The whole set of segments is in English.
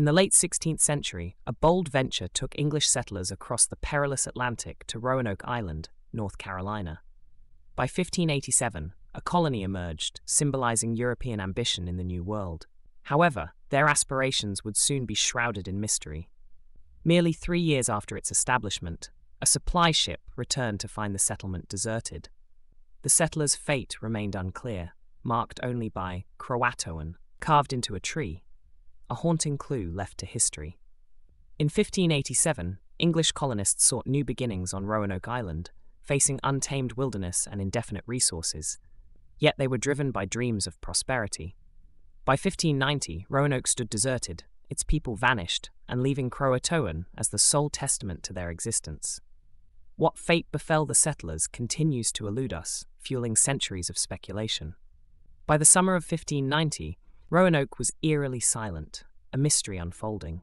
In the late 16th century, a bold venture took English settlers across the perilous Atlantic to Roanoke Island, North Carolina. By 1587, a colony emerged, symbolizing European ambition in the New World. However, their aspirations would soon be shrouded in mystery. Merely 3 years after its establishment, a supply ship returned to find the settlement deserted. The settlers' fate remained unclear, marked only by Croatoan, carved into a tree, a haunting clue left to history. In 1587, English colonists sought new beginnings on Roanoke Island, facing untamed wilderness and indefinite resources, yet they were driven by dreams of prosperity. By 1590, Roanoke stood deserted, its people vanished, and leaving Croatoan as the sole testament to their existence. What fate befell the settlers continues to elude us, fueling centuries of speculation. By the summer of 1590, Roanoke was eerily silent, a mystery unfolding.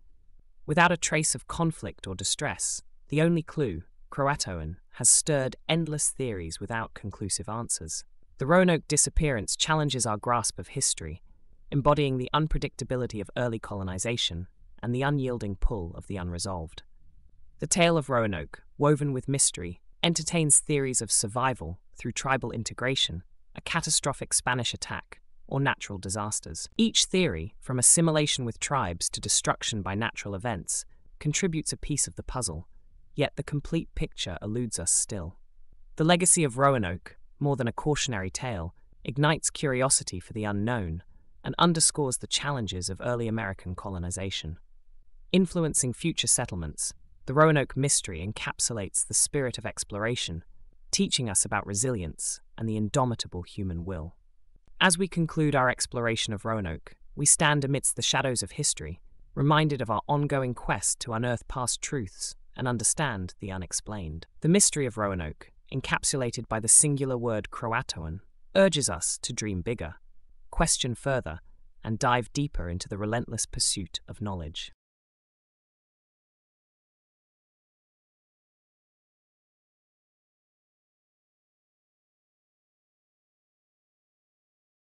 Without a trace of conflict or distress, the only clue, Croatoan, has stirred endless theories without conclusive answers. The Roanoke disappearance challenges our grasp of history, embodying the unpredictability of early colonization and the unyielding pull of the unresolved. The tale of Roanoke, woven with mystery, entertains theories of survival through tribal integration, a catastrophic Spanish attack, or natural disasters. Each theory, from assimilation with tribes to destruction by natural events, contributes a piece of the puzzle, yet the complete picture eludes us still. The legacy of Roanoke, more than a cautionary tale, ignites curiosity for the unknown and underscores the challenges of early American colonization. Influencing future settlements, the Roanoke mystery encapsulates the spirit of exploration, teaching us about resilience and the indomitable human will. As we conclude our exploration of Roanoke, we stand amidst the shadows of history, reminded of our ongoing quest to unearth past truths and understand the unexplained. The mystery of Roanoke, encapsulated by the singular word Croatoan, urges us to dream bigger, question further, and dive deeper into the relentless pursuit of knowledge.